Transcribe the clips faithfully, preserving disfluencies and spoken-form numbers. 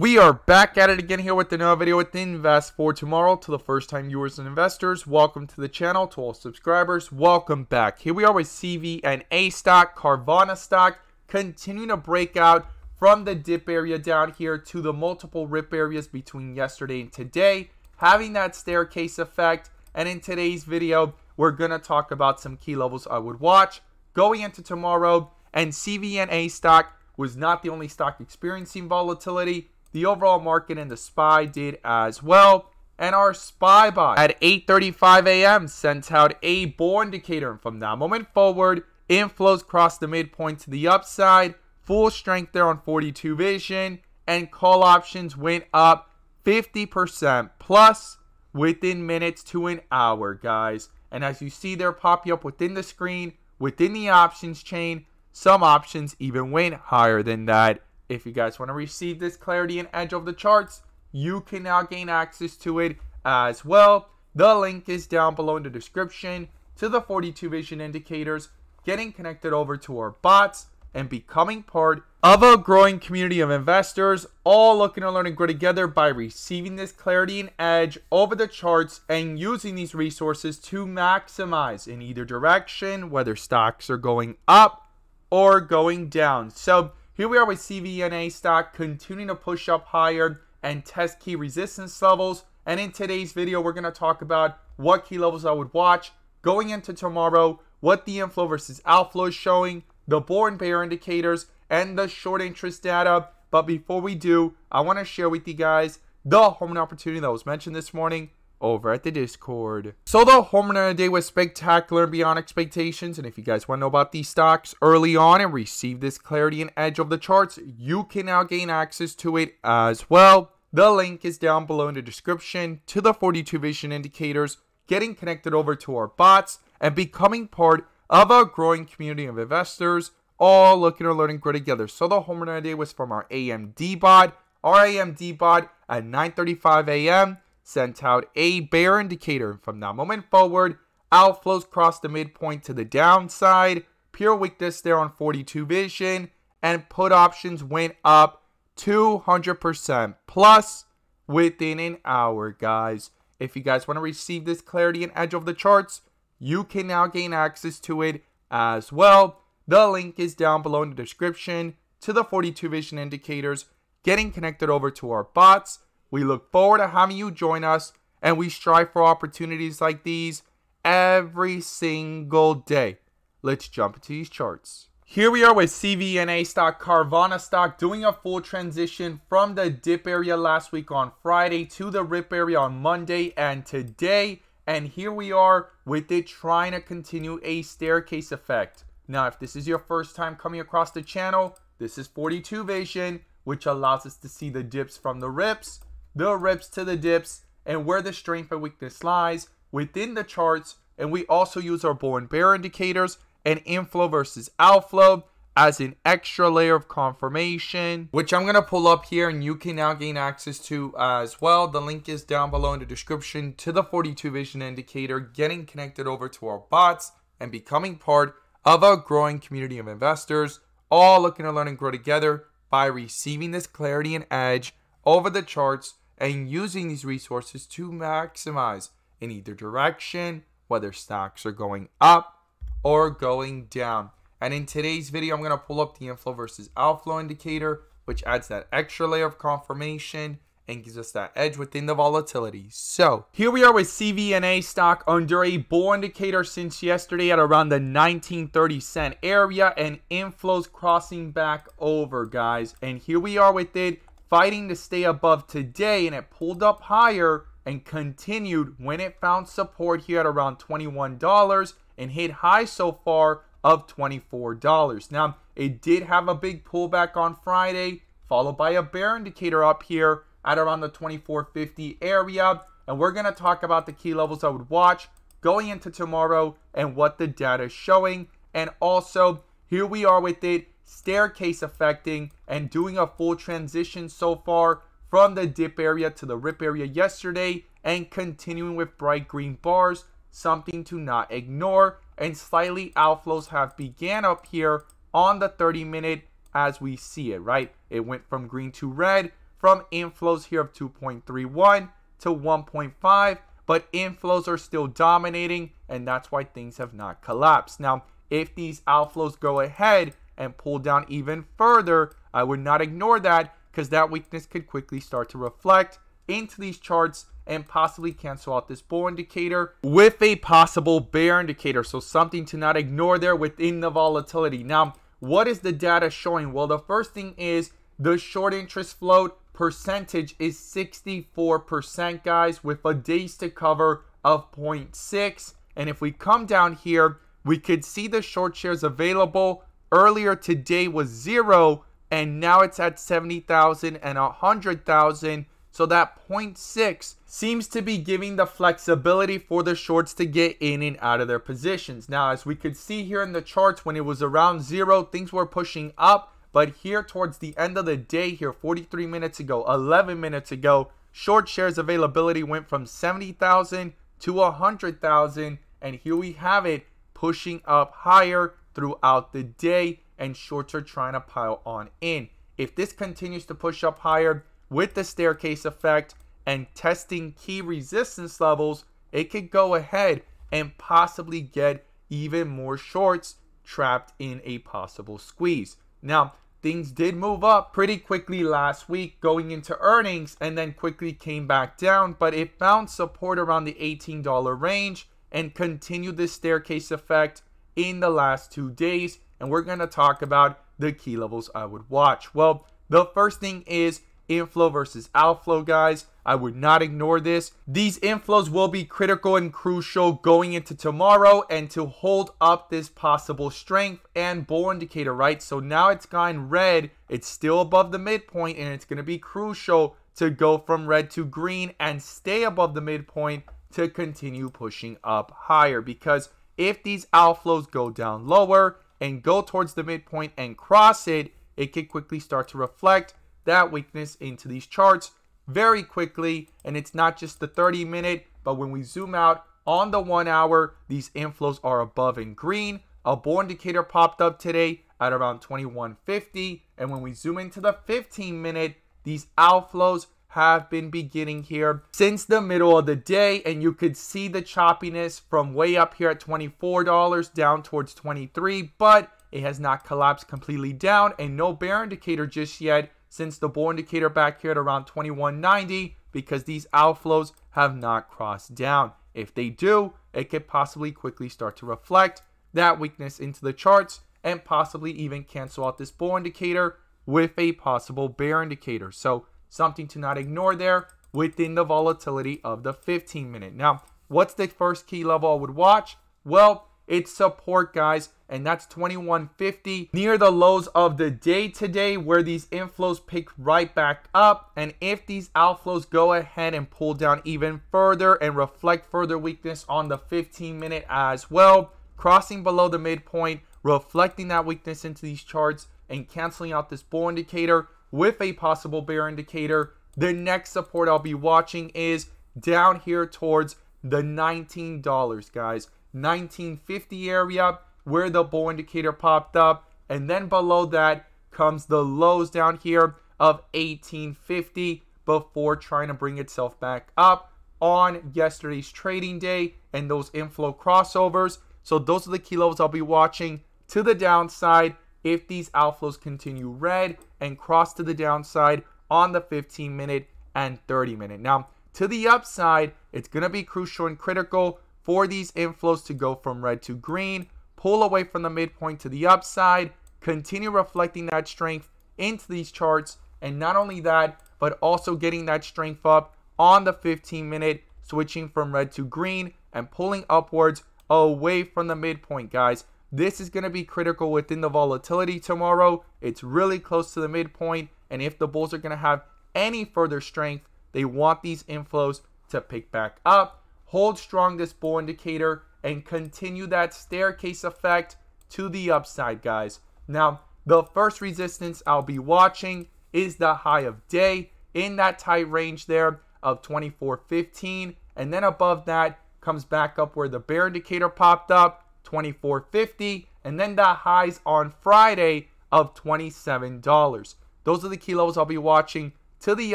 We are back at it again here with another video with Invest for Tomorrow. To the first time viewers and investors, welcome to the channel. To all subscribers, welcome back. Here we are with C V N A stock, Carvana stock, continuing to break out from the dip area down here to the multiple rip areas between yesterday and today, having that staircase effect. And in today's video, we're going to talk about some key levels I would watch going into tomorrow. And C V N A stock was not the only stock experiencing volatility. The overall market and the S P Y did as well. And our S P Y buy at eight thirty-five a m sent out a bull indicator. And from that moment forward, inflows crossed the midpoint to the upside. Full strength there on forty-two vision. And call options went up fifty percent plus within minutes to an hour, guys. And as you see there popping up within the screen, within the options chain, some options even went higher than that. If you guys want to receive this clarity and edge of the charts, you can now gain access to it as well. The link is down below in the description to the forty-two vision indicators, getting connected over to our bots and becoming part of a growing community of investors, all looking to learn and grow together by receiving this clarity and edge over the charts and using these resources to maximize in either direction, whether stocks are going up or going down. So here we are with C V N A stock continuing to push up higher and test key resistance levels. And in today's video, we're going to talk about what key levels I would watch going into tomorrow, what the inflow versus outflow is showing, the bull and bear indicators, and the short interest data. But before we do, I want to share with you guys the home run opportunity that was mentioned this morning over at the Discord. So the home run of the day was spectacular and beyond expectations, and if you guys want to know about these stocks early on and receive this clarity and edge of the charts, you can now gain access to it as well. The link is down below in the description to the forty-two vision indicators, getting connected over to our bots and becoming part of a growing community of investors, all looking to learn and grow together. So the home run of the day was from our A M D bot. Our A M D bot at nine thirty-five a m sent out a bear indicator. From that moment forward, outflows crossed the midpoint to the downside, pure weakness there on forty-two vision, and put options went up two hundred percent plus within an hour, guys. If you guys want to receive this clarity and edge of the charts, you can now gain access to it as well. The link is down below in the description to the forty-two vision indicators, getting connected over to our bots. We look forward to having you join us, and we strive for opportunities like these every single day. Let's jump into these charts. Here we are with C V N A stock, Carvana stock, doing a full transition from the dip area last week on Friday to the rip area on Monday and today. And here we are with it trying to continue a staircase effect. Now, if this is your first time coming across the channel, this is forty-two vision, which allows us to see the dips from the rips, the rips to the dips, and where the strength and weakness lies within the charts. And we also use our bull and bear indicators and inflow versus outflow as an extra layer of confirmation, which I'm going to pull up here and you can now gain access to as well. The link is down below in the description to the forty-two vision indicator, getting connected over to our bots and becoming part of a growing community of investors, all looking to learn and grow together by receiving this clarity and edge over the charts and using these resources to maximize in either direction, whether stocks are going up or going down. And in today's video, I'm going to pull up the inflow versus outflow indicator, which adds that extra layer of confirmation and gives us that edge within the volatility. So here we are with C V N A stock under a bull indicator since yesterday at around the nineteen thirty cent area, and inflows crossing back over, guys. And here we are with it fighting to stay above today, and it pulled up higher and continued when it found support here at around twenty-one dollars and hit high so far of twenty-four dollars. Now, it did have a big pullback on Friday, followed by a bear indicator up here at around the twenty-four fifty area. And we're going to talk about the key levels I would watch going into tomorrow and what the data is showing. And also, here we are with it staircase affecting and doing a full transition so far from the dip area to the rip area yesterday, and continuing with bright green bars, something to not ignore. And slightly outflows have began up here on the thirty minute as we see it, right? It went from green to red, from inflows here of two point three one to one point five, but inflows are still dominating, and that's why things have not collapsed. Now, if these outflows go ahead and pull down even further, I would not ignore that, because that weakness could quickly start to reflect into these charts and possibly cancel out this bull indicator with a possible bear indicator. So something to not ignore there within the volatility. Now, what is the data showing? Well, the first thing is the short interest float percentage is sixty-four percent, guys, with a days to cover of zero point six. And if we come down here, we could see the short shares available earlier today was zero, and now it's at seventy thousand and one hundred thousand. So that zero point six seems to be giving the flexibility for the shorts to get in and out of their positions. Now, as we could see here in the charts, when it was around zero, things were pushing up. But here towards the end of the day here, forty-three minutes ago, eleven minutes ago, short shares availability went from seventy thousand to one hundred thousand. And here we have it pushing up higher throughout the day, and shorts are trying to pile on in. If this continues to push up higher with the staircase effect and testing key resistance levels, it could go ahead and possibly get even more shorts trapped in a possible squeeze. Now, things did move up pretty quickly last week going into earnings and then quickly came back down, but it found support around the eighteen dollar range and continued this staircase effect in the last two days. And we're going to talk about the key levels I would watch. Well, the first thing is inflow versus outflow, guys. I would not ignore this. These inflows will be critical and crucial going into tomorrow and to hold up this possible strength and bull indicator, right? So now it's gone red. It's still above the midpoint, and it's going to be crucial to go from red to green and stay above the midpoint to continue pushing up higher, because if these outflows go down lower and go towards the midpoint and cross it, it could quickly start to reflect that weakness into these charts very quickly. And it's not just the thirty minute, but when we zoom out on the one hour, these inflows are above in green. A bull indicator popped up today at around twenty-one fifty, and when we zoom into the fifteen minute, these outflows have been beginning here since the middle of the day, and you could see the choppiness from way up here at twenty-four dollars down towards twenty-three, but it has not collapsed completely down, and no bear indicator just yet since the bull indicator back here at around twenty-one ninety, because these outflows have not crossed down. If they do, it could possibly quickly start to reflect that weakness into the charts and possibly even cancel out this bull indicator with a possible bear indicator. So something to not ignore there within the volatility of the fifteen minute. Now, what's the first key level I would watch? Well, it's support, guys, and that's twenty-one fifty near the lows of the day today, where these inflows pick right back up. And if these outflows go ahead and pull down even further and reflect further weakness on the fifteen minute as well, crossing below the midpoint, reflecting that weakness into these charts and canceling out this bull indicator with a possible bear indicator, the next support I'll be watching is down here towards the nineteen dollars, guys. nineteen fifty area where the bull indicator popped up, and then below that comes the lows down here of eighteen fifty before trying to bring itself back up on yesterday's trading day and those inflow crossovers. So those are the key levels I'll be watching to the downside if these outflows continue red and cross to the downside on the fifteen minute and thirty minute. Now, to the upside, it's going to be crucial and critical for these inflows to go from red to green, pull away from the midpoint to the upside, continue reflecting that strength into these charts, and not only that, but also getting that strength up on the fifteen minute, switching from red to green and pulling upwards away from the midpoint, guys. This is going to be critical within the volatility tomorrow. It's really close to the midpoint, and if the bulls are going to have any further strength, they want these inflows to pick back up, hold strong this bull indicator, and continue that staircase effect to the upside, guys. Now, the first resistance I'll be watching is the high of day in that tight range there of twenty-four fifteen, and then above that comes back up where the bear indicator popped up, twenty-four fifty, and then the highs on Friday of twenty-seven dollars. Those are the key levels I'll be watching to the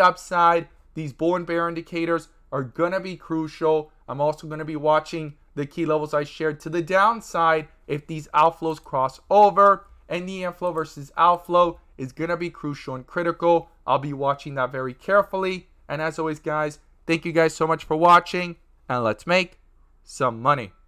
upside. These bull and bear indicators are going to be crucial. I'm also going to be watching the key levels I shared to the downside if these outflows cross over. And the inflow versus outflow is going to be crucial and critical. I'll be watching that very carefully. And as always, guys, thank you guys so much for watching. And let's make some money.